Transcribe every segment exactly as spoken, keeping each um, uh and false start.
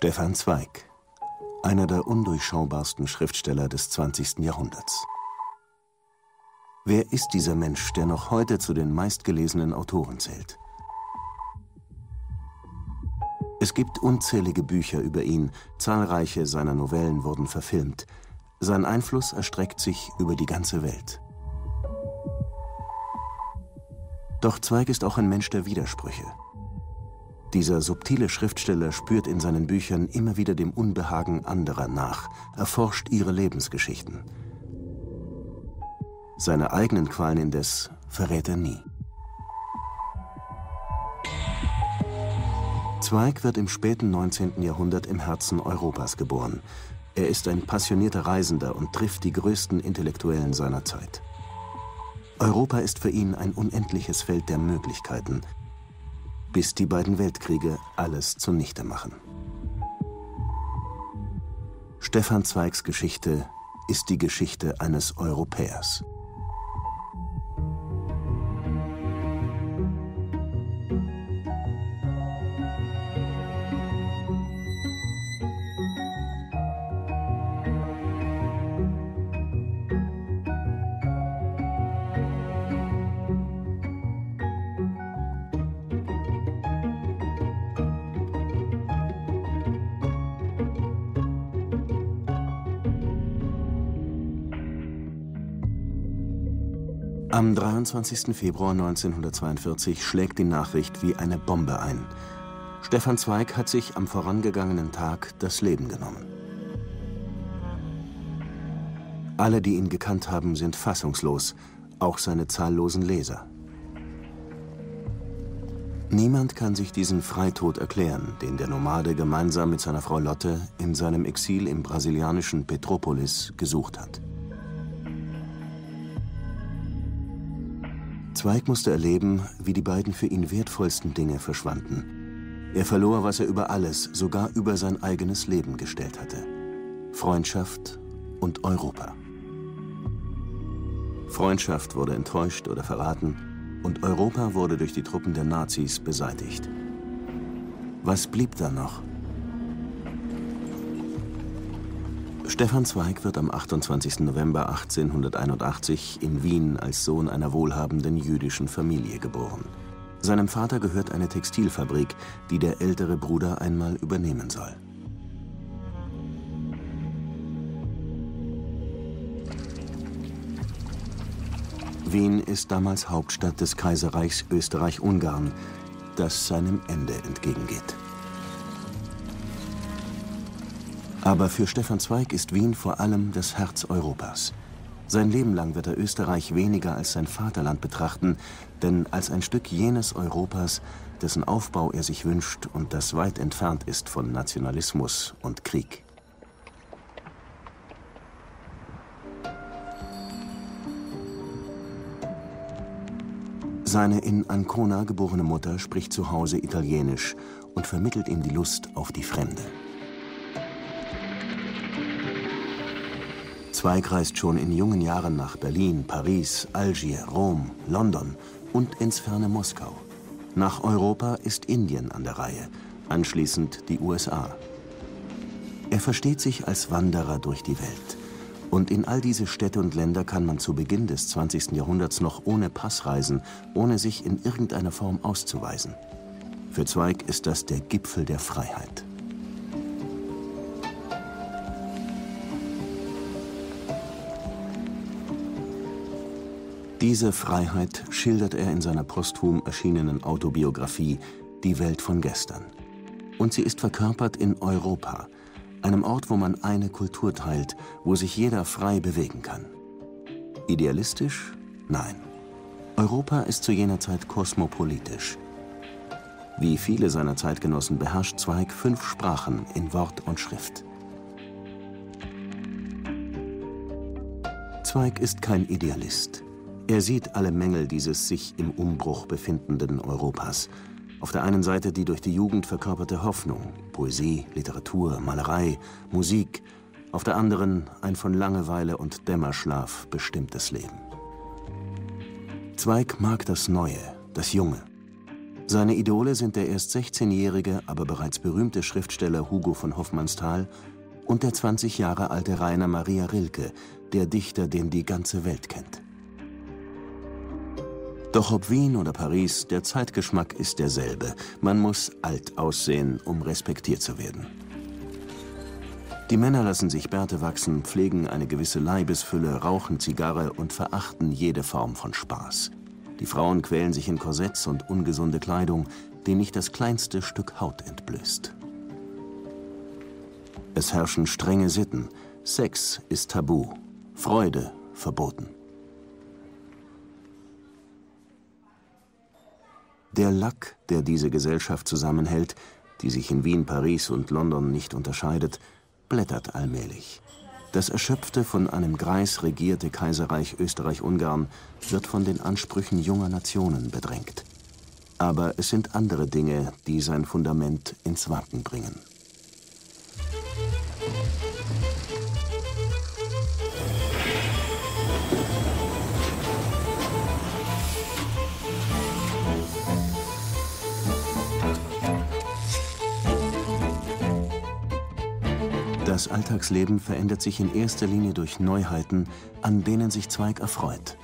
Stefan Zweig, einer der undurchschaubarsten Schriftsteller des zwanzigsten Jahrhunderts. Wer ist dieser Mensch, der noch heute zu den meistgelesenen Autoren zählt? Es gibt unzählige Bücher über ihn, zahlreiche seiner Novellen wurden verfilmt. Sein Einfluss erstreckt sich über die ganze Welt. Doch Zweig ist auch ein Mensch der Widersprüche. Dieser subtile Schriftsteller spürt in seinen Büchern immer wieder dem Unbehagen anderer nach, erforscht ihre Lebensgeschichten. Seine eigenen Qualen indes verrät er nie. Zweig wird im späten neunzehnten Jahrhundert im Herzen Europas geboren. Er ist ein passionierter Reisender und trifft die größten Intellektuellen seiner Zeit. Europa ist für ihn ein unendliches Feld der Möglichkeiten, bis die beiden Weltkriege alles zunichte machen. Stefan Zweigs Geschichte ist die Geschichte eines Europäers. Am dreiundzwanzigsten Februar neunzehnhundertzweiundvierzig schlägt die Nachricht wie eine Bombe ein. Stefan Zweig hat sich am vorangegangenen Tag das Leben genommen. Alle, die ihn gekannt haben, sind fassungslos, auch seine zahllosen Leser. Niemand kann sich diesen Freitod erklären, den der Nomade gemeinsam mit seiner Frau Lotte in seinem Exil im brasilianischen Petrópolis gesucht hat. Zweig musste erleben, wie die beiden für ihn wertvollsten Dinge verschwanden. Er verlor, was er über alles, sogar über sein eigenes Leben gestellt hatte: Freundschaft und Europa. Freundschaft wurde enttäuscht oder verraten und Europa wurde durch die Truppen der Nazis beseitigt. Was blieb da noch? Stefan Zweig wird am achtundzwanzigsten November achtzehnhunderteinundachtzig in Wien als Sohn einer wohlhabenden jüdischen Familie geboren. Seinem Vater gehört eine Textilfabrik, die der ältere Bruder einmal übernehmen soll. Wien ist damals Hauptstadt des Kaiserreichs Österreich-Ungarn, das seinem Ende entgegengeht. Aber für Stefan Zweig ist Wien vor allem das Herz Europas. Sein Leben lang wird er Österreich weniger als sein Vaterland betrachten, denn als ein Stück jenes Europas, dessen Aufbau er sich wünscht und das weit entfernt ist von Nationalismus und Krieg. Seine in Ancona geborene Mutter spricht zu Hause Italienisch und vermittelt ihm die Lust auf die Fremde. Zweig reist schon in jungen Jahren nach Berlin, Paris, Algier, Rom, London und ins ferne Moskau. Nach Europa ist Indien an der Reihe, anschließend die U S A. Er versteht sich als Wanderer durch die Welt. Und in all diese Städte und Länder kann man zu Beginn des zwanzigsten Jahrhunderts noch ohne Pass reisen, ohne sich in irgendeiner Form auszuweisen. Für Zweig ist das der Gipfel der Freiheit. Diese Freiheit schildert er in seiner posthum erschienenen Autobiografie Die Welt von gestern. Und sie ist verkörpert in Europa, einem Ort, wo man eine Kultur teilt, wo sich jeder frei bewegen kann. Idealistisch? Nein. Europa ist zu jener Zeit kosmopolitisch. Wie viele seiner Zeitgenossen beherrscht Zweig fünf Sprachen in Wort und Schrift. Zweig ist kein Idealist. Er sieht alle Mängel dieses sich im Umbruch befindenden Europas. Auf der einen Seite die durch die Jugend verkörperte Hoffnung, Poesie, Literatur, Malerei, Musik. Auf der anderen ein von Langeweile und Dämmerschlaf bestimmtes Leben. Zweig mag das Neue, das Junge. Seine Idole sind der erst sechzehnjährige, aber bereits berühmte Schriftsteller Hugo von Hofmannsthal und der zwanzig Jahre alte Rainer Maria Rilke, der Dichter, den die ganze Welt kennt. Doch ob Wien oder Paris, der Zeitgeschmack ist derselbe. Man muss alt aussehen, um respektiert zu werden. Die Männer lassen sich Bärte wachsen, pflegen eine gewisse Leibesfülle, rauchen Zigarre und verachten jede Form von Spaß. Die Frauen quälen sich in Korsetts und ungesunde Kleidung, die nicht das kleinste Stück Haut entblößt. Es herrschen strenge Sitten. Sex ist tabu, Freude verboten. Der Lack, der diese Gesellschaft zusammenhält, die sich in Wien, Paris und London nicht unterscheidet, blättert allmählich. Das erschöpfte, von einem Greis regierte Kaiserreich Österreich-Ungarn wird von den Ansprüchen junger Nationen bedrängt. Aber es sind andere Dinge, die sein Fundament ins Wanken bringen. Das Alltagsleben verändert sich in erster Linie durch Neuheiten, an denen sich Zweig erfreut.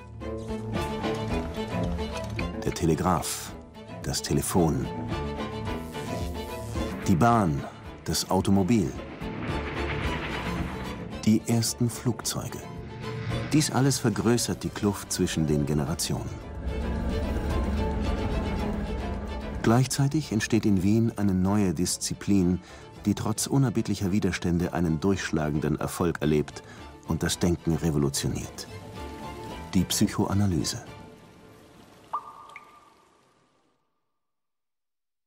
Der Telegraph, das Telefon, die Bahn, das Automobil, die ersten Flugzeuge. Dies alles vergrößert die Kluft zwischen den Generationen. Gleichzeitig entsteht in Wien eine neue Disziplin, die trotz unerbittlicher Widerstände einen durchschlagenden Erfolg erlebt und das Denken revolutioniert. Die Psychoanalyse.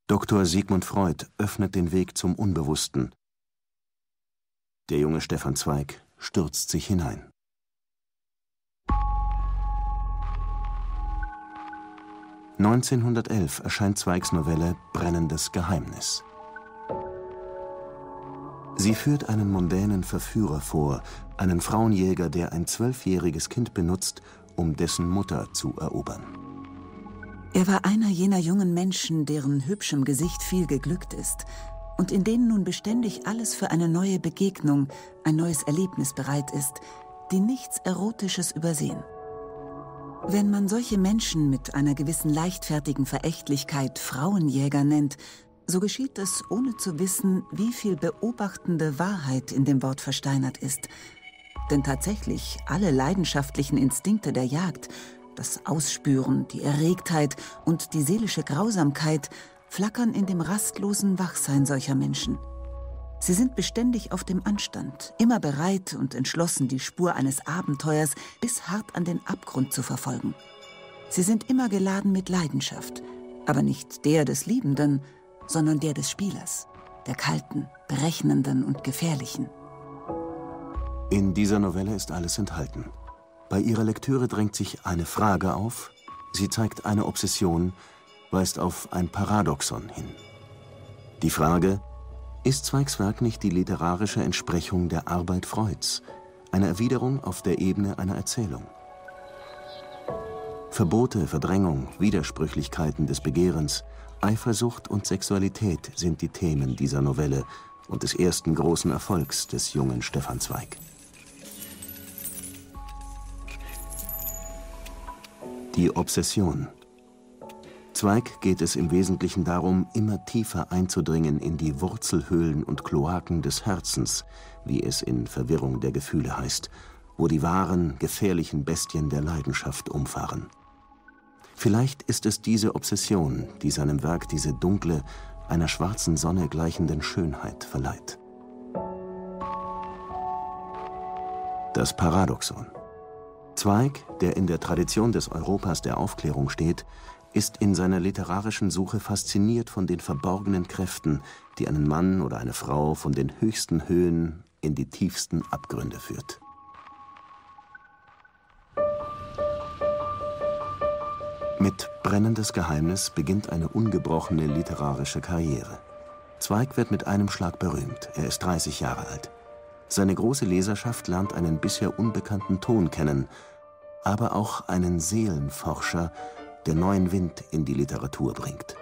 Doktor Sigmund Freud öffnet den Weg zum Unbewussten. Der junge Stefan Zweig stürzt sich hinein. neunzehnhundertelf erscheint Zweigs Novelle Brennendes Geheimnis. Sie führt einen mondänen Verführer vor, einen Frauenjäger, der ein zwölfjähriges Kind benutzt, um dessen Mutter zu erobern. Er war einer jener jungen Menschen, deren hübschem Gesicht viel geglückt ist und in denen nun beständig alles für eine neue Begegnung, ein neues Erlebnis bereit ist, die nichts Erotisches übersehen. Wenn man solche Menschen mit einer gewissen leichtfertigen Verächtlichkeit Frauenjäger nennt, so geschieht es, ohne zu wissen, wie viel beobachtende Wahrheit in dem Wort versteinert ist. Denn tatsächlich alle leidenschaftlichen Instinkte der Jagd, das Ausspüren, die Erregtheit und die seelische Grausamkeit, flackern in dem rastlosen Wachsein solcher Menschen. Sie sind beständig auf dem Anstand, immer bereit und entschlossen, die Spur eines Abenteuers bis hart an den Abgrund zu verfolgen. Sie sind immer geladen mit Leidenschaft, aber nicht der des Liebenden, sondern der des Spielers, der kalten, berechnenden und gefährlichen. In dieser Novelle ist alles enthalten. Bei ihrer Lektüre drängt sich eine Frage auf, sie zeigt eine Obsession, weist auf ein Paradoxon hin. Die Frage: Ist Zweigs Werk nicht die literarische Entsprechung der Arbeit Freuds, eine Erwiderung auf der Ebene einer Erzählung? Verbote, Verdrängung, Widersprüchlichkeiten des Begehrens, Eifersucht und Sexualität sind die Themen dieser Novelle und des ersten großen Erfolgs des jungen Stefan Zweig. Die Obsession. Zweig geht es im Wesentlichen darum, immer tiefer einzudringen in die Wurzelhöhlen und Kloaken des Herzens, wie es in Verwirrung der Gefühle heißt, wo die wahren, gefährlichen Bestien der Leidenschaft umfahren. Vielleicht ist es diese Obsession, die seinem Werk diese dunkle, einer schwarzen Sonne gleichenden Schönheit verleiht. Das Paradoxon. Zweig, der in der Tradition des Europas der Aufklärung steht, ist in seiner literarischen Suche fasziniert von den verborgenen Kräften, die einen Mann oder eine Frau von den höchsten Höhen in die tiefsten Abgründe führt. Mit Brennendes Geheimnis beginnt eine ungebrochene literarische Karriere. Zweig wird mit einem Schlag berühmt. Er ist dreißig Jahre alt. Seine große Leserschaft lernt einen bisher unbekannten Ton kennen, aber auch einen Seelenforscher, der neuen Wind in die Literatur bringt.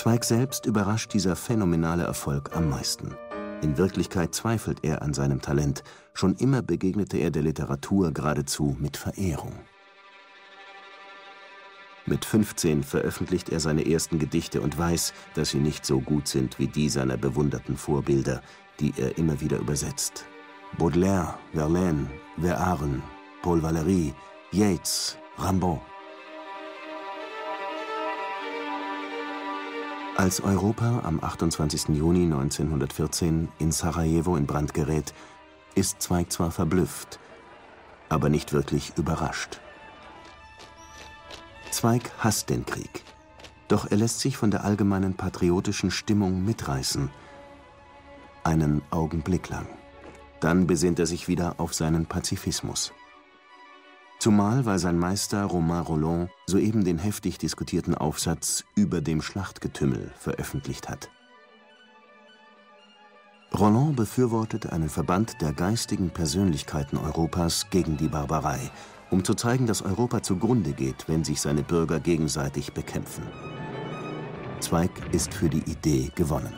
Zweig selbst überrascht dieser phänomenale Erfolg am meisten. In Wirklichkeit zweifelt er an seinem Talent. Schon immer begegnete er der Literatur geradezu mit Verehrung. Mit fünfzehn veröffentlicht er seine ersten Gedichte und weiß, dass sie nicht so gut sind wie die seiner bewunderten Vorbilder, die er immer wieder übersetzt. Baudelaire, Verlaine, Verhaeren, Paul Valéry, Yeats, Rimbaud. Als Europa am achtundzwanzigsten Juni neunzehnhundertvierzehn in Sarajevo in Brand gerät, ist Zweig zwar verblüfft, aber nicht wirklich überrascht. Zweig hasst den Krieg, doch er lässt sich von der allgemeinen patriotischen Stimmung mitreißen. Einen Augenblick lang. Dann besinnt er sich wieder auf seinen Pazifismus. Zumal, weil sein Meister Romain Rolland soeben den heftig diskutierten Aufsatz über dem Schlachtgetümmel veröffentlicht hat. Rolland befürwortet einen Verband der geistigen Persönlichkeiten Europas gegen die Barbarei, um zu zeigen, dass Europa zugrunde geht, wenn sich seine Bürger gegenseitig bekämpfen. Zweig ist für die Idee gewonnen.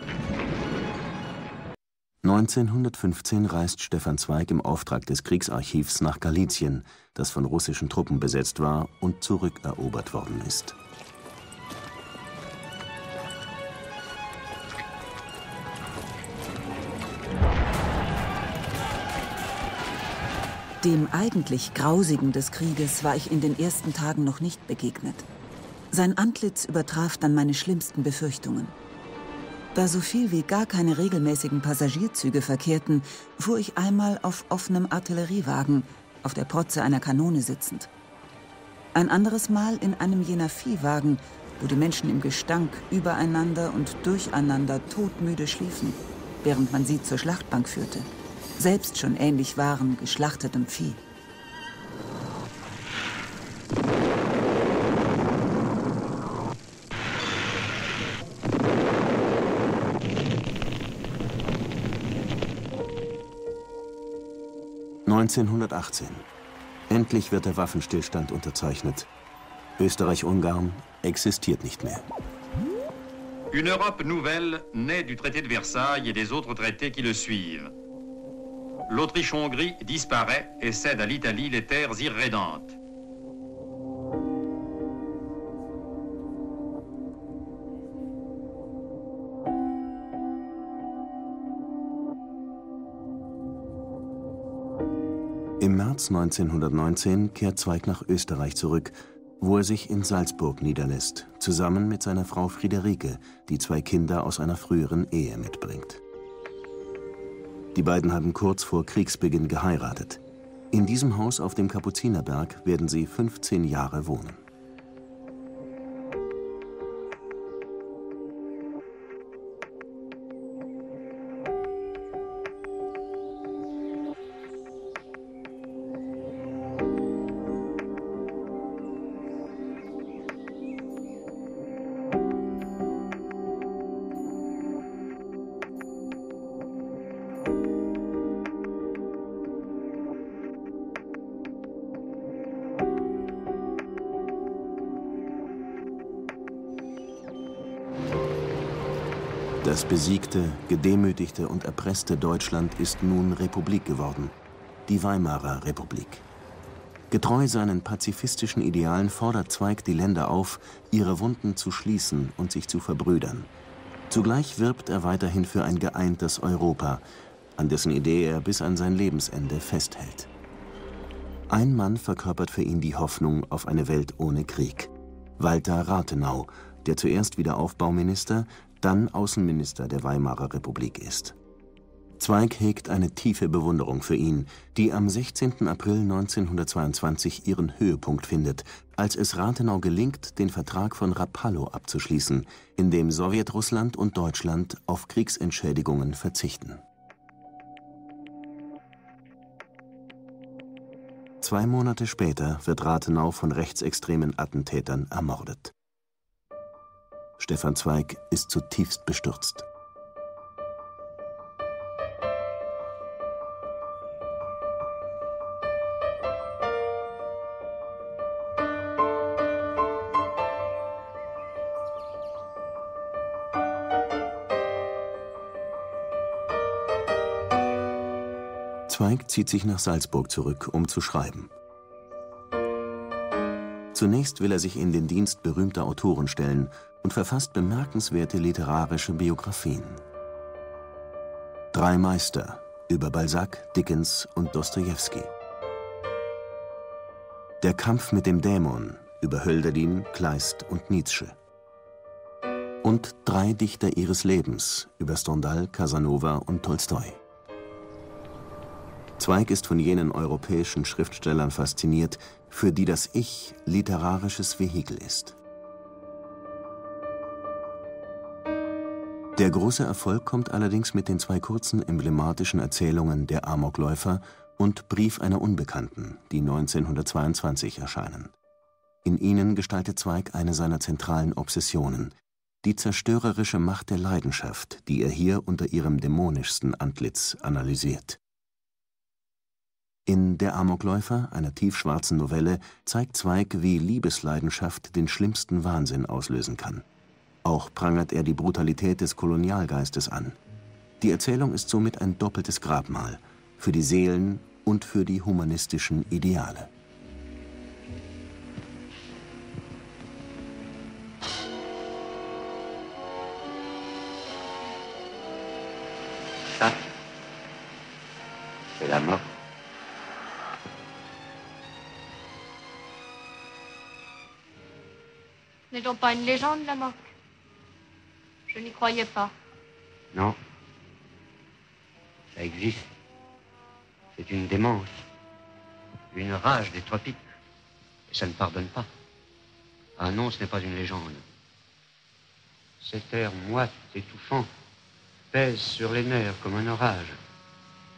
neunzehnhundertfünfzehn reist Stefan Zweig im Auftrag des Kriegsarchivs nach Galizien, das von russischen Truppen besetzt war und zurückerobert worden ist. Dem eigentlich Grausigen des Krieges war ich in den ersten Tagen noch nicht begegnet. Sein Antlitz übertraf dann meine schlimmsten Befürchtungen. Da so viel wie gar keine regelmäßigen Passagierzüge verkehrten, fuhr ich einmal auf offenem Artilleriewagen, auf der Protze einer Kanone sitzend. Ein anderes Mal in einem jener Viehwagen, wo die Menschen im Gestank übereinander und durcheinander todmüde schliefen, während man sie zur Schlachtbank führte. Selbst schon ähnlich waren geschlachtetem Vieh. neunzehnhundertachtzehn. Endlich wird der Waffenstillstand unterzeichnet. Österreich-Ungarn existiert nicht mehr. Une Europe nouvelle naît du traité de Versailles et des autres traités qui le suivent. L'Autriche-Hongrie disparaît et cède à l'Italie les terres irrédentes. Im März neunzehnhundertneunzehn kehrt Zweig nach Österreich zurück, wo er sich in Salzburg niederlässt, zusammen mit seiner Frau Friederike, die zwei Kinder aus einer früheren Ehe mitbringt. Die beiden haben kurz vor Kriegsbeginn geheiratet. In diesem Haus auf dem Kapuzinerberg werden sie fünfzehn Jahre wohnen. Das besiegte, gedemütigte und erpresste Deutschland ist nun Republik geworden, die Weimarer Republik. Getreu seinen pazifistischen Idealen fordert Zweig die Länder auf, ihre Wunden zu schließen und sich zu verbrüdern. Zugleich wirbt er weiterhin für ein geeintes Europa, an dessen Idee er bis an sein Lebensende festhält. Ein Mann verkörpert für ihn die Hoffnung auf eine Welt ohne Krieg: Walter Rathenau, der zuerst Wiederaufbauminister, dann Außenminister der Weimarer Republik ist. Zweig hegt eine tiefe Bewunderung für ihn, die am sechzehnten April neunzehnhundertzweiundzwanzig ihren Höhepunkt findet, als es Rathenau gelingt, den Vertrag von Rapallo abzuschließen, in dem Sowjetrussland und Deutschland auf Kriegsentschädigungen verzichten. Zwei Monate später wird Rathenau von rechtsextremen Attentätern ermordet. Stefan Zweig ist zutiefst bestürzt. Zweig zieht sich nach Salzburg zurück, um zu schreiben. Zunächst will er sich in den Dienst berühmter Autoren stellen und verfasst bemerkenswerte literarische Biografien. Drei Meister über Balzac, Dickens und Dostojewski. Der Kampf mit dem Dämon über Hölderlin, Kleist und Nietzsche. Und drei Dichter ihres Lebens über Stendhal, Casanova und Tolstoi. Zweig ist von jenen europäischen Schriftstellern fasziniert, für die das Ich literarisches Vehikel ist. Der große Erfolg kommt allerdings mit den zwei kurzen emblematischen Erzählungen Der Amokläufer und Brief einer Unbekannten, die neunzehnhundertzweiundzwanzig erscheinen. In ihnen gestaltet Zweig eine seiner zentralen Obsessionen, die zerstörerische Macht der Leidenschaft, die er hier unter ihrem dämonischsten Antlitz analysiert. In Der Amokläufer, einer tiefschwarzen Novelle, zeigt Zweig, wie Liebesleidenschaft den schlimmsten Wahnsinn auslösen kann. Auch prangert er die Brutalität des Kolonialgeistes an. Die Erzählung ist somit ein doppeltes Grabmal für die Seelen und für die humanistischen Ideale. Ça, c'est la mort. N'est donc pas une légende, la mort? Je n'y croyais pas. Non. Ça existe. C'est une démence. Une rage des tropiques. Et ça ne pardonne pas. Ah non, ce n'est pas une légende. Cet air moite, étouffant, pèse sur les nerfs comme un orage.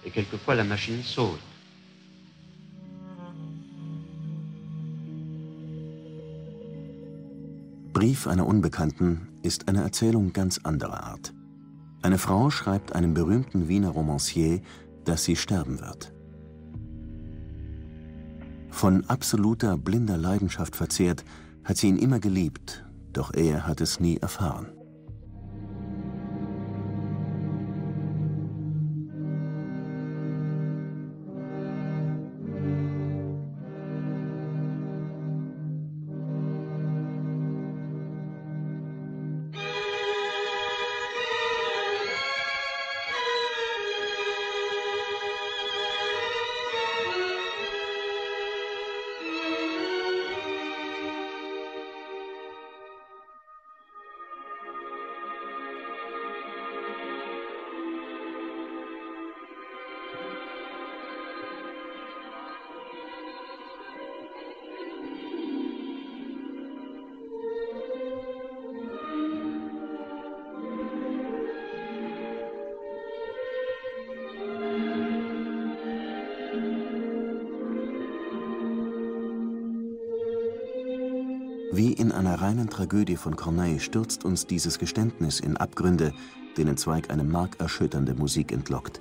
Et quelquefois la machine saute. Brief einer Unbekannten ist eine Erzählung ganz anderer Art. Eine Frau schreibt einem berühmten Wiener Romancier, dass sie sterben wird. Von absoluter, blinder Leidenschaft verzehrt, hat sie ihn immer geliebt, doch er hat es nie erfahren. Wie in einer reinen Tragödie von Corneille stürzt uns dieses Geständnis in Abgründe, denen Zweig eine markerschütternde Musik entlockt.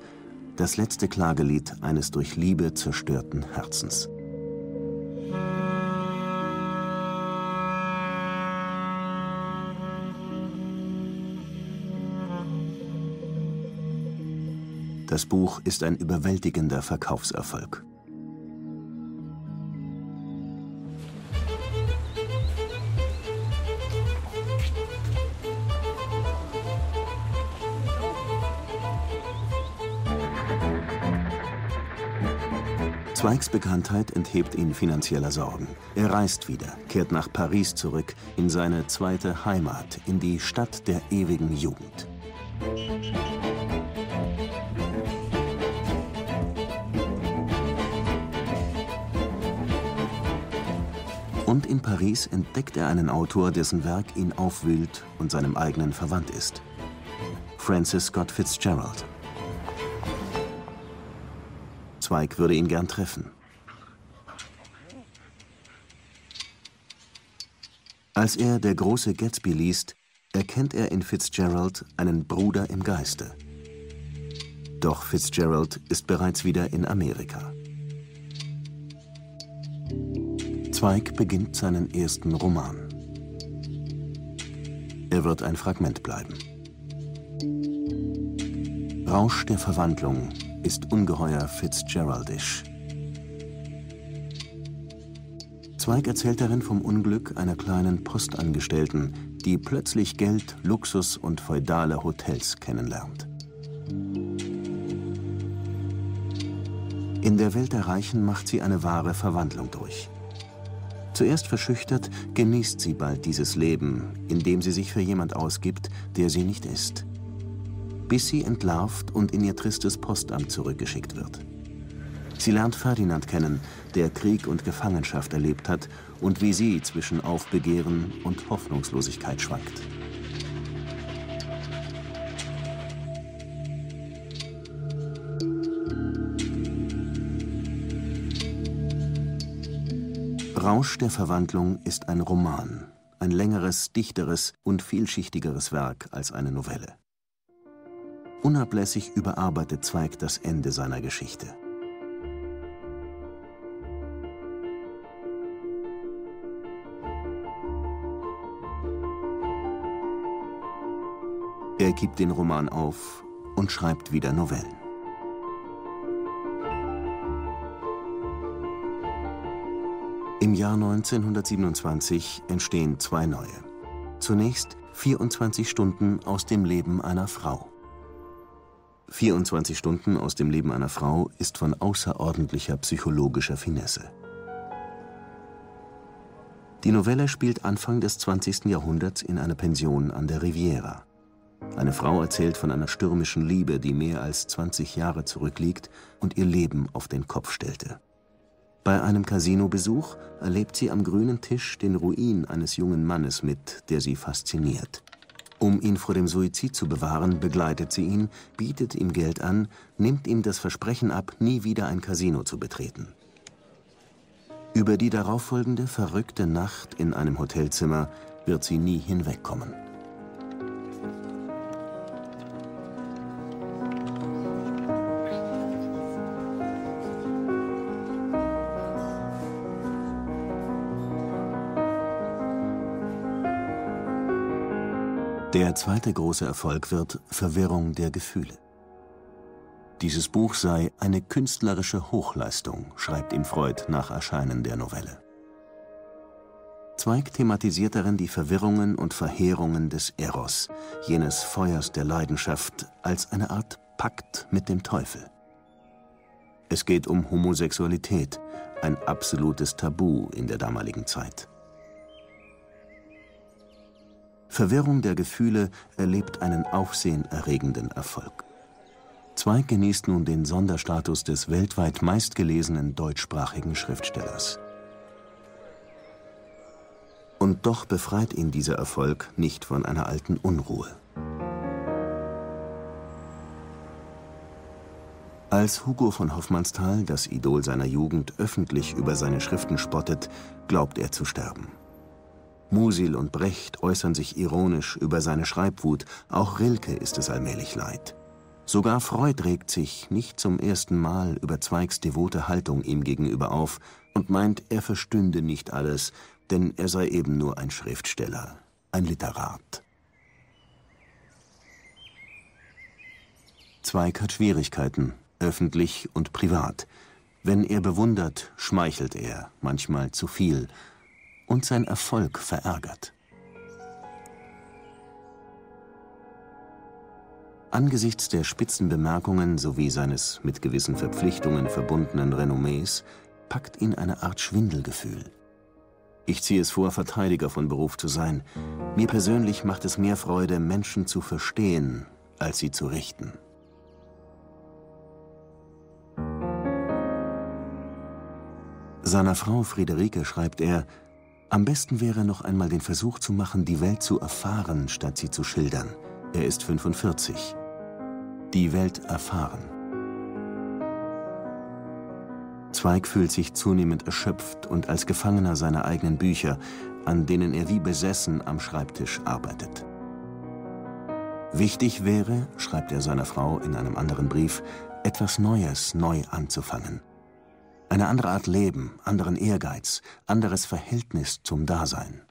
Das letzte Klagelied eines durch Liebe zerstörten Herzens. Das Buch ist ein überwältigender Verkaufserfolg. Zweigs Bekanntheit enthebt ihn finanzieller Sorgen. Er reist wieder, kehrt nach Paris zurück, in seine zweite Heimat, in die Stadt der ewigen Jugend. Und in Paris entdeckt er einen Autor, dessen Werk ihn aufwühlt und seinem eigenen verwandt ist. Francis Scott Fitzgerald. Zweig würde ihn gern treffen. Als er Der große Gatsby liest, erkennt er in Fitzgerald einen Bruder im Geiste. Doch Fitzgerald ist bereits wieder in Amerika. Zweig beginnt seinen ersten Roman. Er wird ein Fragment bleiben. Rausch der Verwandlung ist ungeheuer Fitzgeraldisch. Zweig erzählt darin vom Unglück einer kleinen Postangestellten, die plötzlich Geld, Luxus und feudale Hotels kennenlernt. In der Welt der Reichen macht sie eine wahre Verwandlung durch. Zuerst verschüchtert, genießt sie bald dieses Leben, indem sie sich für jemand ausgibt, der sie nicht ist. Bis sie entlarvt und in ihr tristes Postamt zurückgeschickt wird. Sie lernt Ferdinand kennen, der Krieg und Gefangenschaft erlebt hat und wie sie zwischen Aufbegehren und Hoffnungslosigkeit schwankt. Rausch der Verwandlung ist ein Roman, ein längeres, dichteres und vielschichtigeres Werk als eine Novelle. Unablässig überarbeitet Zweig das Ende seiner Geschichte. Er gibt den Roman auf und schreibt wieder Novellen. Im Jahr neunzehnhundertsiebenundzwanzig entstehen zwei neue. Zunächst vierundzwanzig Stunden aus dem Leben einer Frau. vierundzwanzig Stunden aus dem Leben einer Frau ist von außerordentlicher psychologischer Finesse. Die Novelle spielt Anfang des zwanzigsten Jahrhunderts in einer Pension an der Riviera. Eine Frau erzählt von einer stürmischen Liebe, die mehr als zwanzig Jahre zurückliegt und ihr Leben auf den Kopf stellte. Bei einem Casinobesuch erlebt sie am grünen Tisch den Ruin eines jungen Mannes mit, der sie fasziniert. Um ihn vor dem Suizid zu bewahren, begleitet sie ihn, bietet ihm Geld an, nimmt ihm das Versprechen ab, nie wieder ein Casino zu betreten. Über die darauffolgende verrückte Nacht in einem Hotelzimmer wird sie nie hinwegkommen. Der zweite große Erfolg wird Verwirrung der Gefühle. Dieses Buch sei eine künstlerische Hochleistung, schreibt ihm Freud nach Erscheinen der Novelle. Zweig thematisiert darin die Verwirrungen und Verheerungen des Eros, jenes Feuers der Leidenschaft, als eine Art Pakt mit dem Teufel. Es geht um Homosexualität, ein absolutes Tabu in der damaligen Zeit. Verwirrung der Gefühle erlebt einen aufsehenerregenden Erfolg. Zweig genießt nun den Sonderstatus des weltweit meistgelesenen deutschsprachigen Schriftstellers. Und doch befreit ihn dieser Erfolg nicht von einer alten Unruhe. Als Hugo von Hofmannsthal, das Idol seiner Jugend, öffentlich über seine Schriften spottet, glaubt er zu sterben. Musil und Brecht äußern sich ironisch über seine Schreibwut, auch Rilke ist es allmählich leid. Sogar Freud regt sich nicht zum ersten Mal über Zweigs devote Haltung ihm gegenüber auf und meint, er verstünde nicht alles, denn er sei eben nur ein Schriftsteller, ein Literat. Zweig hat Schwierigkeiten, öffentlich und privat. Wenn er bewundert, schmeichelt er, manchmal zu viel, und sein Erfolg verärgert. Angesichts der spitzen Bemerkungen sowie seines mit gewissen Verpflichtungen verbundenen Renommees packt ihn eine Art Schwindelgefühl. Ich ziehe es vor, Verteidiger von Beruf zu sein. Mir persönlich macht es mehr Freude, Menschen zu verstehen, als sie zu richten. Seiner Frau Friederike schreibt er: Am besten wäre noch einmal den Versuch zu machen, die Welt zu erfahren, statt sie zu schildern. Er ist fünfundvierzig. Die Welt erfahren. Zweig fühlt sich zunehmend erschöpft und als Gefangener seiner eigenen Bücher, an denen er wie besessen am Schreibtisch arbeitet. Wichtig wäre, schreibt er seiner Frau in einem anderen Brief, etwas Neues neu anzufangen. Eine andere Art Leben, anderen Ehrgeiz, anderes Verhältnis zum Dasein.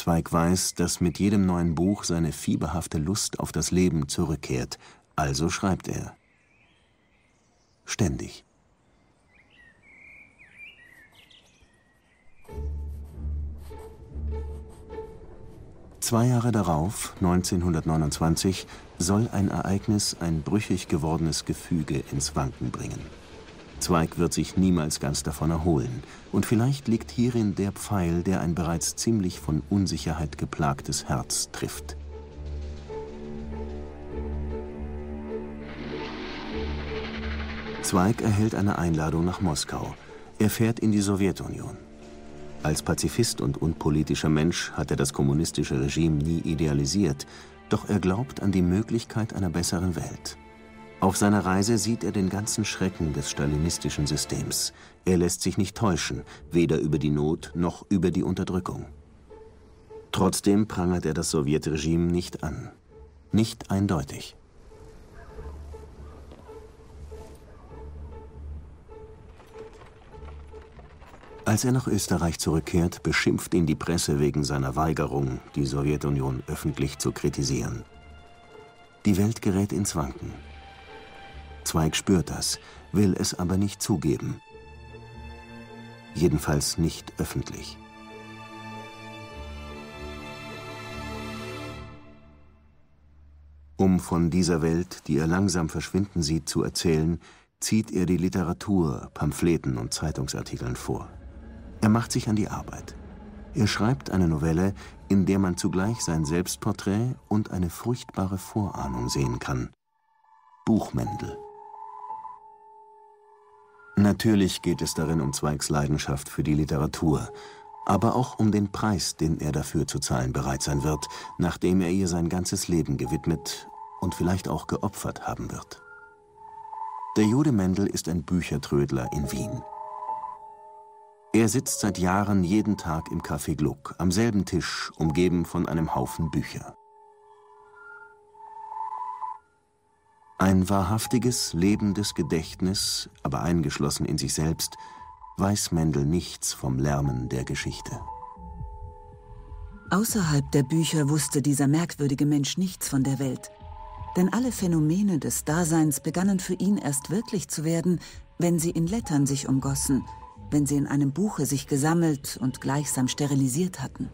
Zweig weiß, dass mit jedem neuen Buch seine fieberhafte Lust auf das Leben zurückkehrt, also schreibt er. Ständig. Zwei Jahre darauf, neunzehnhundertneunundzwanzig, soll ein Ereignis ein brüchig gewordenes Gefüge ins Wanken bringen. Zweig wird sich niemals ganz davon erholen. Und vielleicht liegt hierin der Pfeil, der ein bereits ziemlich von Unsicherheit geplagtes Herz trifft. Zweig erhält eine Einladung nach Moskau. Er fährt in die Sowjetunion. Als Pazifist und unpolitischer Mensch hat er das kommunistische Regime nie idealisiert. Doch er glaubt an die Möglichkeit einer besseren Welt. Auf seiner Reise sieht er den ganzen Schrecken des stalinistischen Systems. Er lässt sich nicht täuschen, weder über die Not noch über die Unterdrückung. Trotzdem prangert er das Sowjetregime nicht an. Nicht eindeutig. Als er nach Österreich zurückkehrt, beschimpft ihn die Presse wegen seiner Weigerung, die Sowjetunion öffentlich zu kritisieren. Die Welt gerät ins Wanken. Zweig spürt das, will es aber nicht zugeben. Jedenfalls nicht öffentlich. Um von dieser Welt, die er langsam verschwinden sieht, zu erzählen, zieht er die Literatur, Pamphleten und Zeitungsartikeln vor. Er macht sich an die Arbeit. Er schreibt eine Novelle, in der man zugleich sein Selbstporträt und eine furchtbare Vorahnung sehen kann. Buchmendel. Natürlich geht es darin um Zweigs Leidenschaft für die Literatur, aber auch um den Preis, den er dafür zu zahlen bereit sein wird, nachdem er ihr sein ganzes Leben gewidmet und vielleicht auch geopfert haben wird. Der Jude Mendel ist ein Büchertrödler in Wien. Er sitzt seit Jahren jeden Tag im Café Gluck, am selben Tisch, umgeben von einem Haufen Bücher. Ein wahrhaftiges, lebendes Gedächtnis, aber eingeschlossen in sich selbst, weiß Mendel nichts vom Lärmen der Geschichte. Außerhalb der Bücher wusste dieser merkwürdige Mensch nichts von der Welt. Denn alle Phänomene des Daseins begannen für ihn erst wirklich zu werden, wenn sie in Lettern sich umgossen, wenn sie in einem Buche sich gesammelt und gleichsam sterilisiert hatten.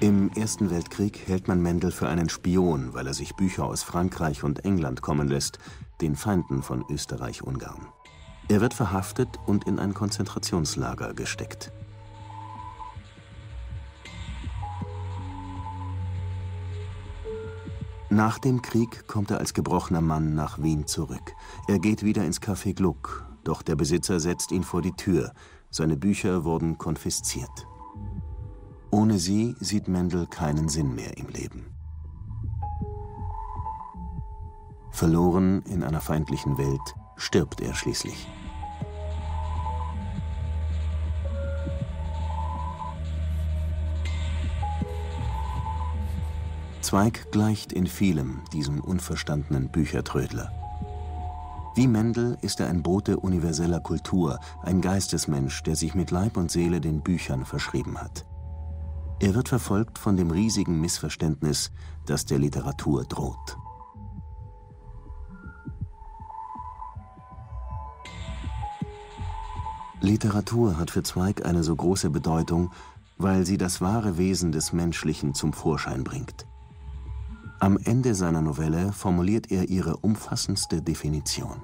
Im Ersten Weltkrieg hält man Mendel für einen Spion, weil er sich Bücher aus Frankreich und England kommen lässt, den Feinden von Österreich-Ungarn. Er wird verhaftet und in ein Konzentrationslager gesteckt. Nach dem Krieg kommt er als gebrochener Mann nach Wien zurück. Er geht wieder ins Café Gluck, doch der Besitzer setzt ihn vor die Tür. Seine Bücher wurden konfisziert. Ohne sie sieht Mendel keinen Sinn mehr im Leben. Verloren in einer feindlichen Welt stirbt er schließlich. Zweig gleicht in vielem diesem unverstandenen Büchertrödler. Wie Mendel ist er ein Bote universeller Kultur, ein Geistesmensch, der sich mit Leib und Seele den Büchern verschrieben hat. Er wird verfolgt von dem riesigen Missverständnis, das der Literatur droht. Literatur hat für Zweig eine so große Bedeutung, weil sie das wahre Wesen des Menschlichen zum Vorschein bringt. Am Ende seiner Novelle formuliert er ihre umfassendste Definition.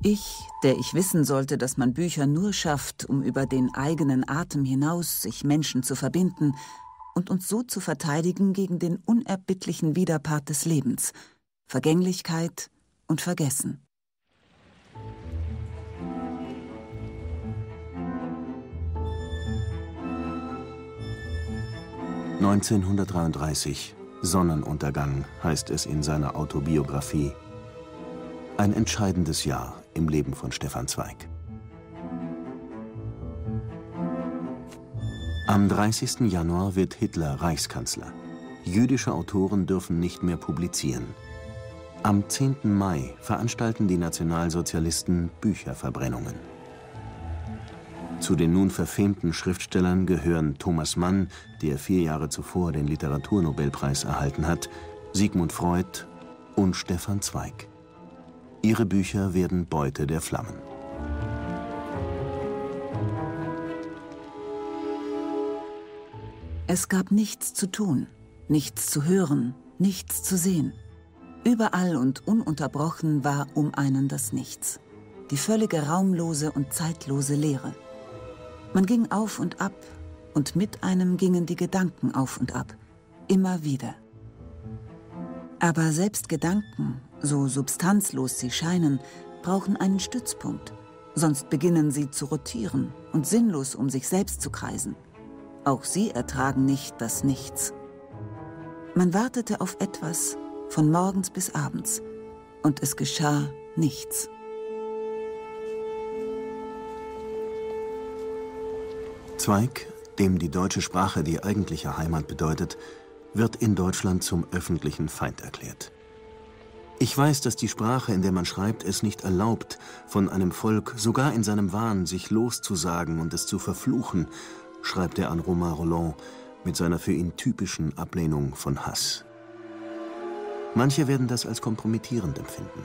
Ich, der ich wissen sollte, dass man Bücher nur schafft, um über den eigenen Atem hinaus sich Menschen zu verbinden und uns so zu verteidigen gegen den unerbittlichen Widerpart des Lebens, Vergänglichkeit und Vergessen. neunzehnhundertdreiunddreißig, Sonnenuntergang, heißt es in seiner Autobiografie. Ein entscheidendes Jahr im Leben von Stefan Zweig. Am dreißigsten Januar wird Hitler Reichskanzler. Jüdische Autoren dürfen nicht mehr publizieren. Am zehnten Mai veranstalten die Nationalsozialisten Bücherverbrennungen. Zu den nun verfemten Schriftstellern gehören Thomas Mann, der vier Jahre zuvor den Literaturnobelpreis erhalten hat, Sigmund Freud und Stefan Zweig. Ihre Bücher werden Beute der Flammen. Es gab nichts zu tun, nichts zu hören, nichts zu sehen. Überall und ununterbrochen war um einen das Nichts. Die völlige raumlose und zeitlose Leere. Man ging auf und ab, und mit einem gingen die Gedanken auf und ab, immer wieder. Aber selbst Gedanken, so substanzlos sie scheinen, brauchen einen Stützpunkt, sonst beginnen sie zu rotieren und sinnlos um sich selbst zu kreisen. Auch sie ertragen nicht das Nichts. Man wartete auf etwas von morgens bis abends, und es geschah nichts. Zweig, dem die deutsche Sprache die eigentliche Heimat bedeutet, wird in Deutschland zum öffentlichen Feind erklärt. Ich weiß, dass die Sprache, in der man schreibt, es nicht erlaubt, von einem Volk, sogar in seinem Wahn, sich loszusagen und es zu verfluchen, schreibt er an Romain Rolland mit seiner für ihn typischen Ablehnung von Hass. Manche werden das als kompromittierend empfinden.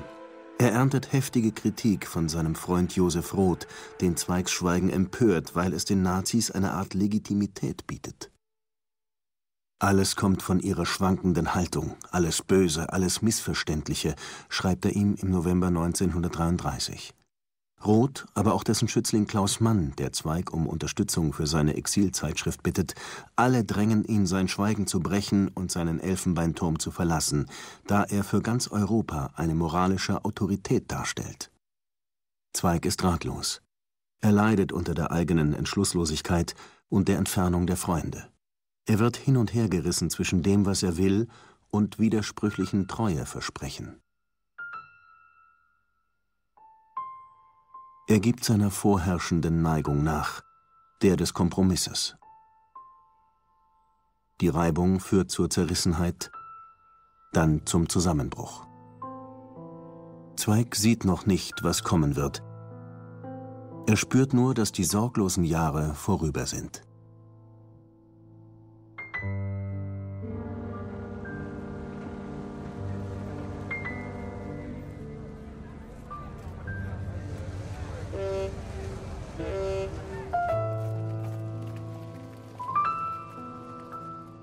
Er erntet heftige Kritik von seinem Freund Josef Roth, den Zweigs Schweigen empört, weil es den Nazis eine Art Legitimität bietet. Alles kommt von ihrer schwankenden Haltung, alles Böse, alles Missverständliche, schreibt er ihm im November neunzehnhundertdreiunddreißig. Roth, aber auch dessen Schützling Klaus Mann, der Zweig um Unterstützung für seine Exilzeitschrift bittet, alle drängen ihn, sein Schweigen zu brechen und seinen Elfenbeinturm zu verlassen, da er für ganz Europa eine moralische Autorität darstellt. Zweig ist ratlos. Er leidet unter der eigenen Entschlusslosigkeit und der Entfernung der Freunde. Er wird hin und her gerissen zwischen dem, was er will, und widersprüchlichen Treueversprechen. Er gibt seiner vorherrschenden Neigung nach, der des Kompromisses. Die Reibung führt zur Zerrissenheit, dann zum Zusammenbruch. Zweig sieht noch nicht, was kommen wird. Er spürt nur, dass die sorglosen Jahre vorüber sind.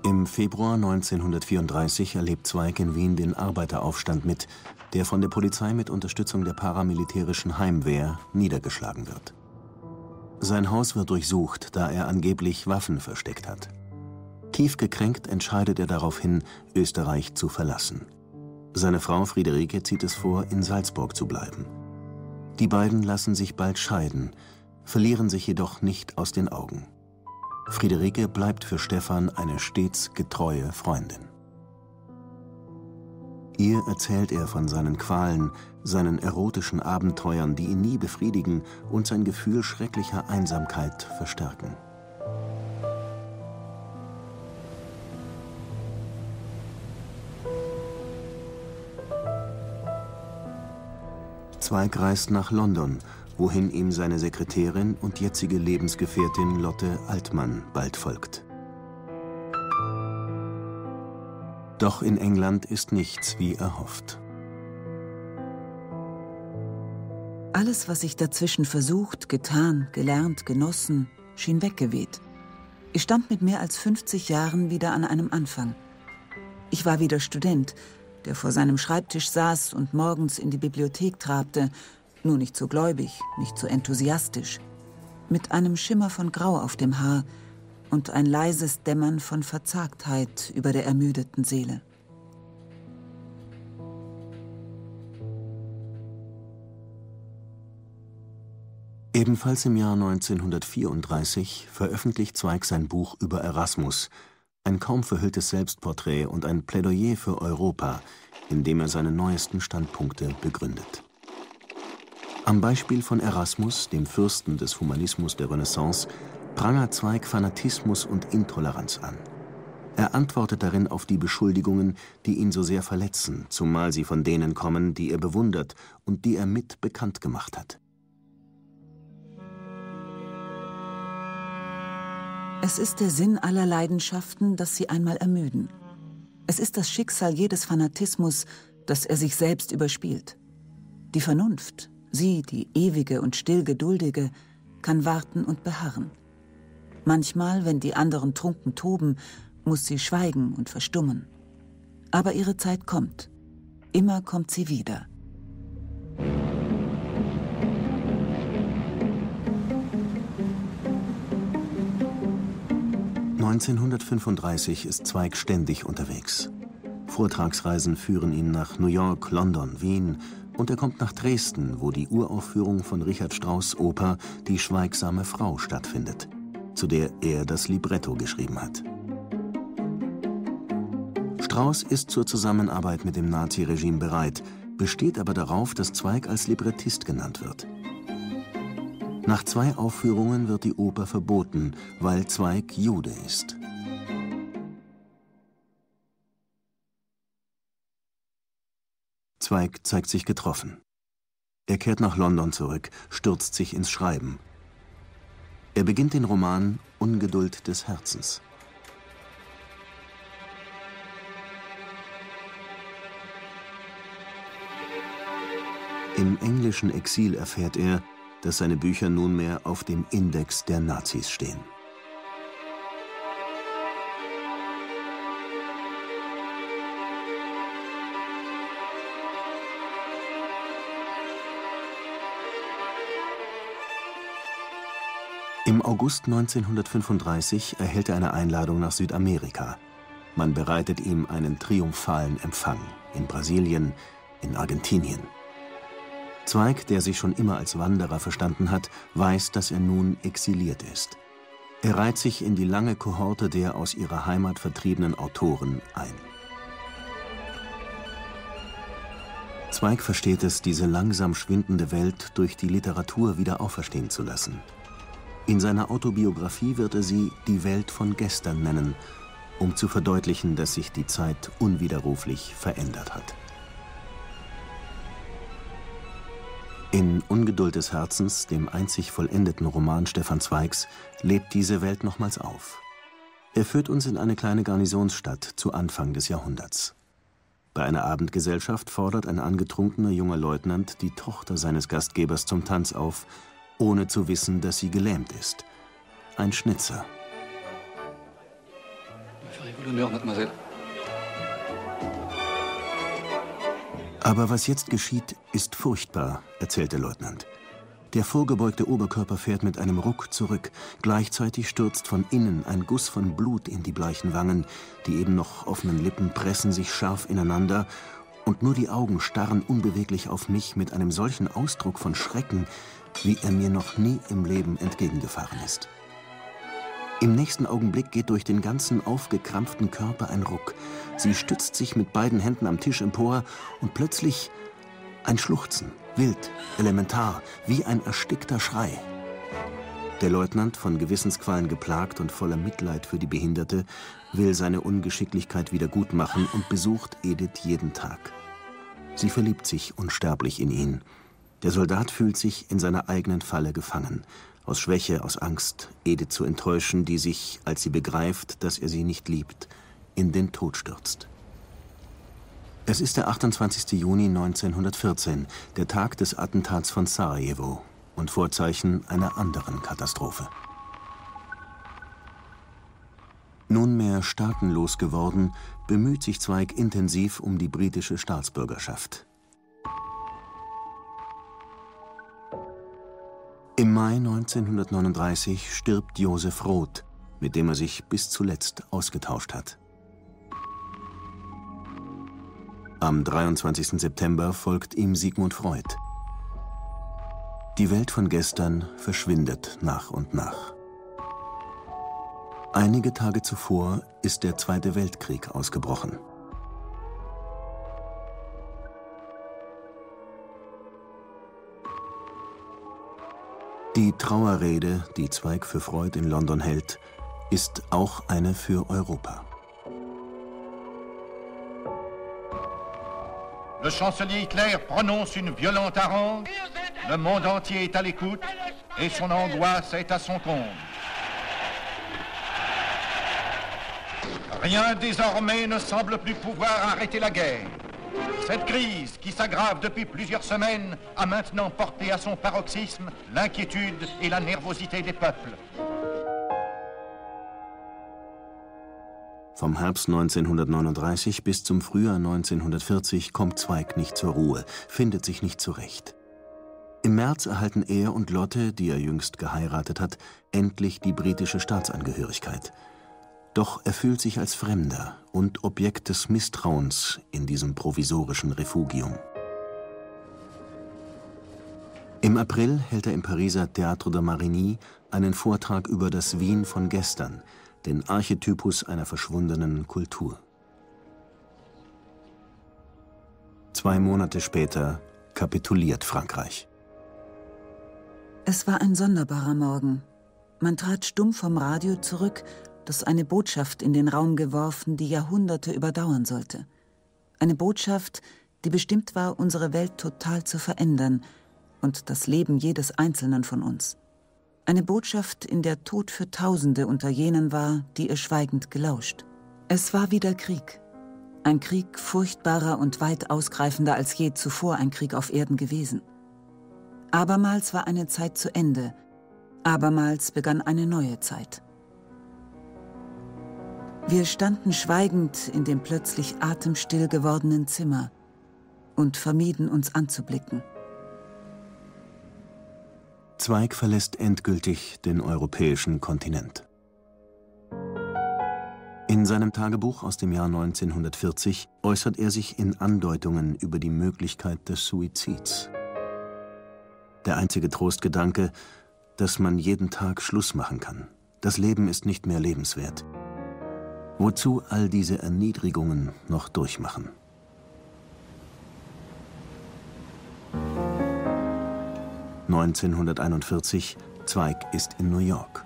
Im Februar neunzehnhundertvierunddreißig erlebt Zweig in Wien den Arbeiteraufstand mit, der von der Polizei mit Unterstützung der paramilitärischen Heimwehr niedergeschlagen wird. Sein Haus wird durchsucht, da er angeblich Waffen versteckt hat. Tief gekränkt entscheidet er daraufhin, Österreich zu verlassen. Seine Frau Friederike zieht es vor, in Salzburg zu bleiben. Die beiden lassen sich bald scheiden, verlieren sich jedoch nicht aus den Augen. Friederike bleibt für Stefan eine stets getreue Freundin. Ihr erzählt er von seinen Qualen, seinen erotischen Abenteuern, die ihn nie befriedigen und sein Gefühl schrecklicher Einsamkeit verstärken. Zweig reist nach London, wohin ihm seine Sekretärin und jetzige Lebensgefährtin Lotte Altmann bald folgt. Doch in England ist nichts wie erhofft. Alles, was ich dazwischen versucht, getan, gelernt, genossen, schien weggeweht. Ich stand mit mehr als fünfzig Jahren wieder an einem Anfang. Ich war wieder Student, der vor seinem Schreibtisch saß und morgens in die Bibliothek trabte, nur nicht so gläubig, nicht so enthusiastisch, mit einem Schimmer von Grau auf dem Haar und ein leises Dämmern von Verzagtheit über der ermüdeten Seele. Ebenfalls im Jahr neunzehnhundertvierunddreißig veröffentlicht Zweig sein Buch über Erasmus, ein kaum verhülltes Selbstporträt und ein Plädoyer für Europa, in dem er seine neuesten Standpunkte begründet. Am Beispiel von Erasmus, dem Fürsten des Humanismus der Renaissance, prangert Zweig Fanatismus und Intoleranz an. Er antwortet darin auf die Beschuldigungen, die ihn so sehr verletzen, zumal sie von denen kommen, die er bewundert und die er mit bekannt gemacht hat. Es ist der Sinn aller Leidenschaften, dass sie einmal ermüden. Es ist das Schicksal jedes Fanatismus, dass er sich selbst überspielt. Die Vernunft, sie, die ewige und stillgeduldige, kann warten und beharren. Manchmal, wenn die anderen trunken toben, muss sie schweigen und verstummen. Aber ihre Zeit kommt. Immer kommt sie wieder. neunzehnhundertfünfunddreißig ist Zweig ständig unterwegs. Vortragsreisen führen ihn nach New York, London, Wien und er kommt nach Dresden, wo die Uraufführung von Richard Strauss' Oper Die schweigsame Frau stattfindet, zu der er das Libretto geschrieben hat. Strauss ist zur Zusammenarbeit mit dem Naziregime bereit, besteht aber darauf, dass Zweig als Librettist genannt wird. Nach zwei Aufführungen wird die Oper verboten, weil Zweig Jude ist. Zweig zeigt sich getroffen. Er kehrt nach London zurück, stürzt sich ins Schreiben. Er beginnt den Roman Ungeduld des Herzens. Im englischen Exil erfährt er, dass seine Bücher nunmehr auf dem Index der Nazis stehen. Im August neunzehnhundertfünfunddreißig erhält er eine Einladung nach Südamerika. Man bereitet ihm einen triumphalen Empfang in Brasilien, in Argentinien. Zweig, der sich schon immer als Wanderer verstanden hat, weiß, dass er nun exiliert ist. Er reiht sich in die lange Kohorte der aus ihrer Heimat vertriebenen Autoren ein. Zweig versteht es, diese langsam schwindende Welt durch die Literatur wieder auferstehen zu lassen. In seiner Autobiografie wird er sie Die Welt von gestern nennen, um zu verdeutlichen, dass sich die Zeit unwiderruflich verändert hat. In Ungeduld des Herzens, dem einzig vollendeten Roman Stefan Zweigs, lebt diese Welt nochmals auf. Er führt uns in eine kleine Garnisonsstadt zu Anfang des Jahrhunderts. Bei einer Abendgesellschaft fordert ein angetrunkener junger Leutnant die Tochter seines Gastgebers zum Tanz auf, ohne zu wissen, dass sie gelähmt ist. Ein Schnitzer. Aber was jetzt geschieht, ist furchtbar, erzählt der Leutnant. Der vorgebeugte Oberkörper fährt mit einem Ruck zurück. Gleichzeitig stürzt von innen ein Guss von Blut in die bleichen Wangen. Die eben noch offenen Lippen pressen sich scharf ineinander. Und nur die Augen starren unbeweglich auf mich mit einem solchen Ausdruck von Schrecken, wie er mir noch nie im Leben entgegengefahren ist. Im nächsten Augenblick geht durch den ganzen aufgekrampften Körper ein Ruck. Sie stützt sich mit beiden Händen am Tisch empor und plötzlich ein Schluchzen, wild, elementar, wie ein erstickter Schrei. Der Leutnant, von Gewissensqualen geplagt und voller Mitleid für die Behinderte, will seine Ungeschicklichkeit wiedergutmachen und besucht Edith jeden Tag. Sie verliebt sich unsterblich in ihn. Der Soldat fühlt sich in seiner eigenen Falle gefangen. Aus Schwäche, aus Angst, Edith zu enttäuschen, die sich, als sie begreift, dass er sie nicht liebt, in den Tod stürzt. Es ist der achtundzwanzigste Juni neunzehnhundertvierzehn, der Tag des Attentats von Sarajevo und Vorzeichen einer anderen Katastrophe. Nunmehr staatenlos geworden, bemüht sich Zweig intensiv um die britische Staatsbürgerschaft. Im Mai neunzehnhundertneununddreißig stirbt Josef Roth, mit dem er sich bis zuletzt ausgetauscht hat. Am dreiundzwanzigsten September folgt ihm Sigmund Freud. Die Welt von gestern verschwindet nach und nach. Einige Tage zuvor ist der Zweite Weltkrieg ausgebrochen. Die Trauerrede, die Zweig für Freud in London hält, ist auch eine für Europa. Le chancelier Hitler prononce une violente harangue. Le monde entier est à l'écoute et son angoisse est à son comble. Rien désormais ne semble plus pouvoir arrêter la guerre. Cette crise, qui s'aggrave depuis plusieurs semaines, a maintenant porté à son paroxysme l'inquiétude et la nervosité des peuples. Vom Herbst neunzehnhundertneununddreißig bis zum Frühjahr neunzehnhundertvierzig kommt Zweig nicht zur Ruhe, findet sich nicht zurecht. Im März erhalten er und Lotte, die er jüngst geheiratet hat, endlich die britische Staatsangehörigkeit. Doch er fühlt sich als Fremder und Objekt des Misstrauens in diesem provisorischen Refugium. Im April hält er im Pariser Théâtre de Marigny einen Vortrag über das Wien von gestern, den Archetypus einer verschwundenen Kultur. Zwei Monate später kapituliert Frankreich. Es war ein sonderbarer Morgen. Man trat stumm vom Radio zurück, das eine Botschaft in den Raum geworfen, die Jahrhunderte überdauern sollte. Eine Botschaft, die bestimmt war, unsere Welt total zu verändern und das Leben jedes Einzelnen von uns. Eine Botschaft, in der Tod für Tausende unter jenen war, die ihr schweigend gelauscht. Es war wieder Krieg. Ein Krieg furchtbarer und weit ausgreifender als je zuvor ein Krieg auf Erden gewesen. Abermals war eine Zeit zu Ende. Abermals begann eine neue Zeit. Wir standen schweigend in dem plötzlich atemstill gewordenen Zimmer und vermieden, uns anzublicken. Zweig verlässt endgültig den europäischen Kontinent. In seinem Tagebuch aus dem Jahr neunzehnhundertvierzig äußert er sich in Andeutungen über die Möglichkeit des Suizids. Der einzige Trostgedanke, dass man jeden Tag Schluss machen kann. Das Leben ist nicht mehr lebenswert. Wozu all diese Erniedrigungen noch durchmachen? neunzehnhunderteinundvierzig, Zweig ist in New York.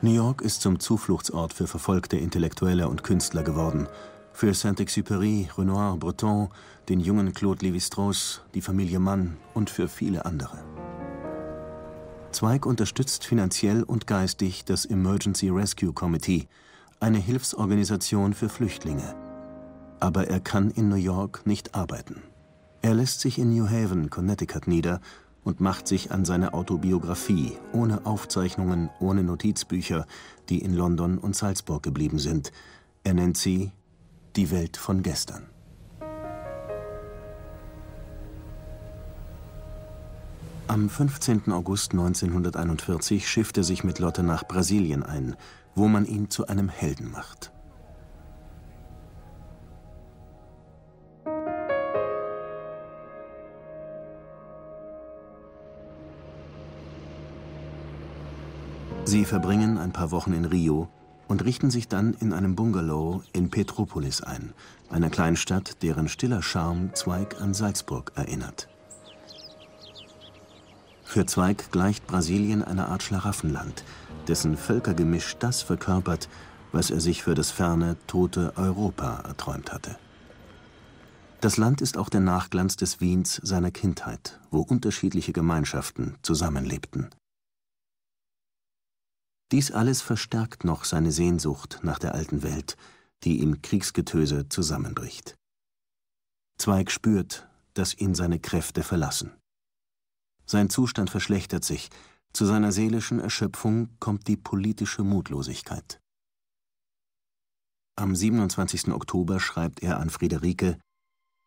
New York ist zum Zufluchtsort für verfolgte Intellektuelle und Künstler geworden. Für Saint-Exupéry, Renoir, Breton, den jungen Claude Lévi-Strauss, die Familie Mann und für viele andere. Zweig unterstützt finanziell und geistig das Emergency Rescue Committee, eine Hilfsorganisation für Flüchtlinge. Aber er kann in New York nicht arbeiten. Er lässt sich in New Haven, Connecticut nieder und macht sich an seine Autobiografie, ohne Aufzeichnungen, ohne Notizbücher, die in London und Salzburg geblieben sind. Er nennt sie »Die Welt von gestern«. Am fünfzehnten August neunzehnhunderteinundvierzig schifft er sich mit Lotte nach Brasilien ein, wo man ihn zu einem Helden macht. Sie verbringen ein paar Wochen in Rio und richten sich dann in einem Bungalow in Petrópolis ein, einer Kleinstadt, deren stiller Charme Zweig an Salzburg erinnert. Für Zweig gleicht Brasilien einer Art Schlaraffenland, dessen Völkergemisch das verkörpert, was er sich für das ferne, tote Europa erträumt hatte. Das Land ist auch der Nachglanz des Wiens seiner Kindheit, wo unterschiedliche Gemeinschaften zusammenlebten. Dies alles verstärkt noch seine Sehnsucht nach der alten Welt, die im Kriegsgetöse zusammenbricht. Zweig spürt, dass ihn seine Kräfte verlassen. Sein Zustand verschlechtert sich. Zu seiner seelischen Erschöpfung kommt die politische Mutlosigkeit. Am siebenundzwanzigsten Oktober schreibt er an Friederike,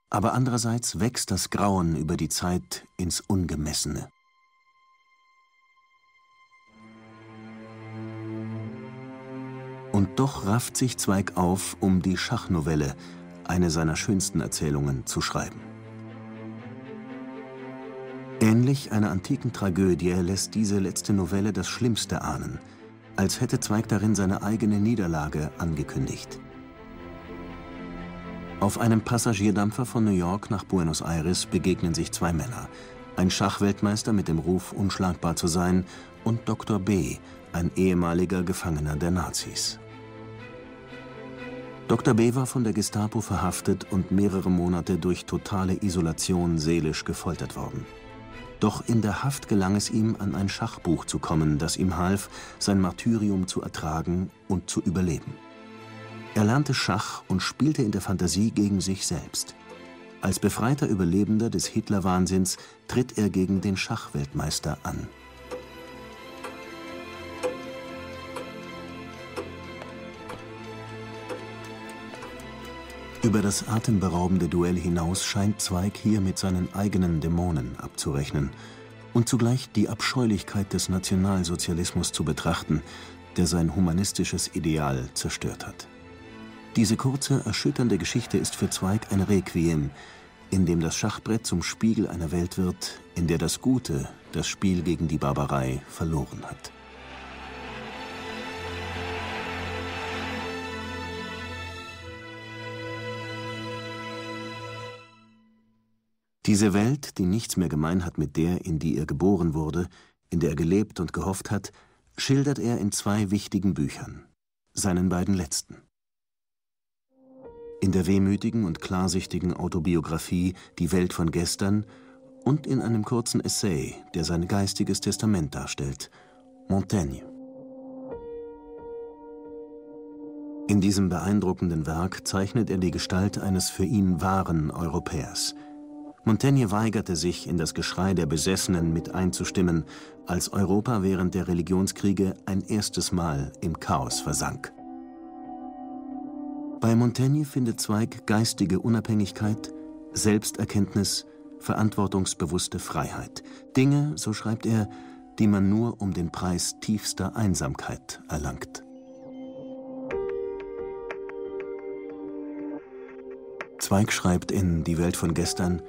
aber andererseits wächst das Grauen über die Zeit ins Ungemessene. Und doch rafft sich Zweig auf, um die Schachnovelle, eine seiner schönsten Erzählungen, zu schreiben. Ähnlich einer antiken Tragödie lässt diese letzte Novelle das Schlimmste ahnen, als hätte Zweig darin seine eigene Niederlage angekündigt. Auf einem Passagierdampfer von New York nach Buenos Aires begegnen sich zwei Männer, ein Schachweltmeister mit dem Ruf, unschlagbar zu sein, und Doktor B., ein ehemaliger Gefangener der Nazis. Doktor B. war von der Gestapo verhaftet und mehrere Monate durch totale Isolation seelisch gefoltert worden. Doch in der Haft gelang es ihm, an ein Schachbuch zu kommen, das ihm half, sein Martyrium zu ertragen und zu überleben. Er lernte Schach und spielte in der Fantasie gegen sich selbst. Als befreiter Überlebender des Hitlerwahnsinns tritt er gegen den Schachweltmeister an. Über das atemberaubende Duell hinaus scheint Zweig hier mit seinen eigenen Dämonen abzurechnen und zugleich die Abscheulichkeit des Nationalsozialismus zu betrachten, der sein humanistisches Ideal zerstört hat. Diese kurze, erschütternde Geschichte ist für Zweig ein Requiem, in dem das Schachbrett zum Spiegel einer Welt wird, in der das Gute das Spiel gegen die Barbarei verloren hat. Diese Welt, die nichts mehr gemein hat mit der, in die er geboren wurde, in der er gelebt und gehofft hat, schildert er in zwei wichtigen Büchern, seinen beiden letzten. In der wehmütigen und klarsichtigen Autobiografie »Die Welt von gestern« und in einem kurzen Essay, der sein geistiges Testament darstellt, Montaigne. In diesem beeindruckenden Werk zeichnet er die Gestalt eines für ihn wahren Europäers. Montaigne weigerte sich, in das Geschrei der Besessenen mit einzustimmen, als Europa während der Religionskriege ein erstes Mal im Chaos versank. Bei Montaigne findet Zweig geistige Unabhängigkeit, Selbsterkenntnis, verantwortungsbewusste Freiheit. Dinge, so schreibt er, die man nur um den Preis tiefster Einsamkeit erlangt. Zweig schreibt in »Die Welt von gestern«: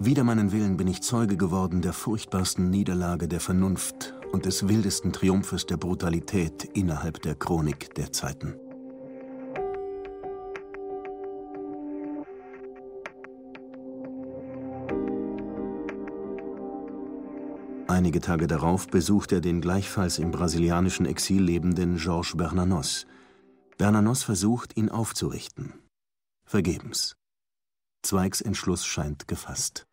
Wider meinen Willen bin ich Zeuge geworden der furchtbarsten Niederlage der Vernunft und des wildesten Triumphes der Brutalität innerhalb der Chronik der Zeiten. Einige Tage darauf besucht er den gleichfalls im brasilianischen Exil lebenden Georges Bernanos. Bernanos versucht, ihn aufzurichten. Vergebens. Zweigs Entschluss scheint gefasst.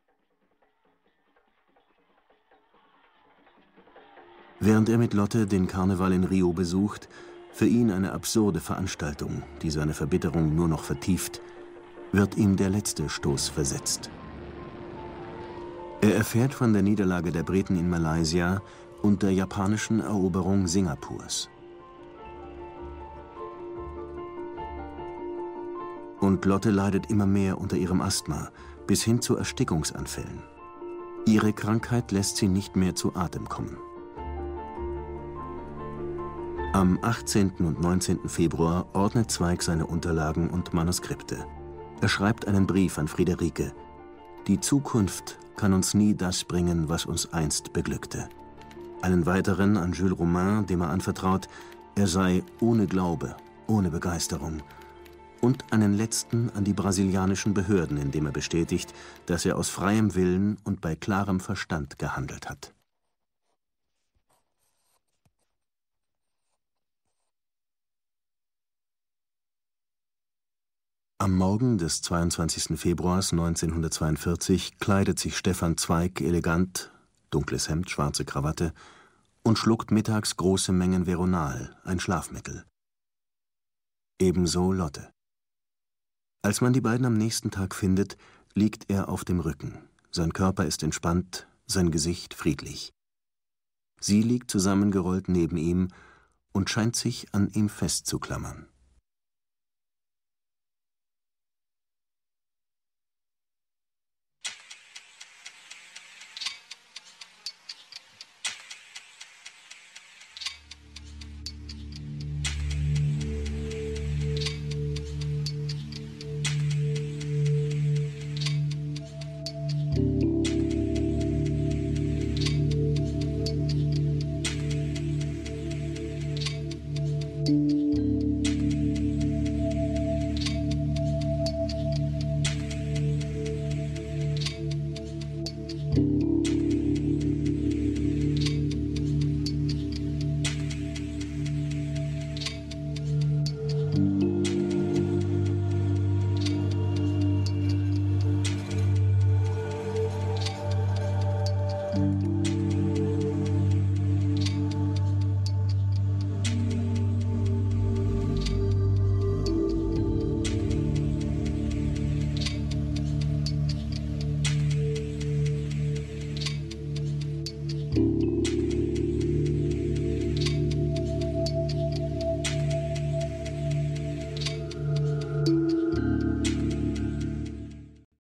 Während er mit Lotte den Karneval in Rio besucht, für ihn eine absurde Veranstaltung, die seine Verbitterung nur noch vertieft, wird ihm der letzte Stoß versetzt. Er erfährt von der Niederlage der Briten in Malaysia und der japanischen Eroberung Singapurs. Und Lotte leidet immer mehr unter ihrem Asthma, bis hin zu Erstickungsanfällen. Ihre Krankheit lässt sie nicht mehr zu Atem kommen. Am achtzehnten und neunzehnten Februar ordnet Zweig seine Unterlagen und Manuskripte. Er schreibt einen Brief an Friederike. Die Zukunft kann uns nie das bringen, was uns einst beglückte. Einen weiteren an Jules Romain, dem er anvertraut, er sei ohne Glaube, ohne Begeisterung. Und einen letzten an die brasilianischen Behörden, indem er bestätigt, dass er aus freiem Willen und bei klarem Verstand gehandelt hat. Am Morgen des zweiundzwanzigsten Februars neunzehnhundertzweiundvierzig kleidet sich Stefan Zweig elegant, dunkles Hemd, schwarze Krawatte, und schluckt mittags große Mengen Veronal, ein Schlafmittel. Ebenso Lotte. Als man die beiden am nächsten Tag findet, liegt er auf dem Rücken. Sein Körper ist entspannt, sein Gesicht friedlich. Sie liegt zusammengerollt neben ihm und scheint sich an ihm festzuklammern.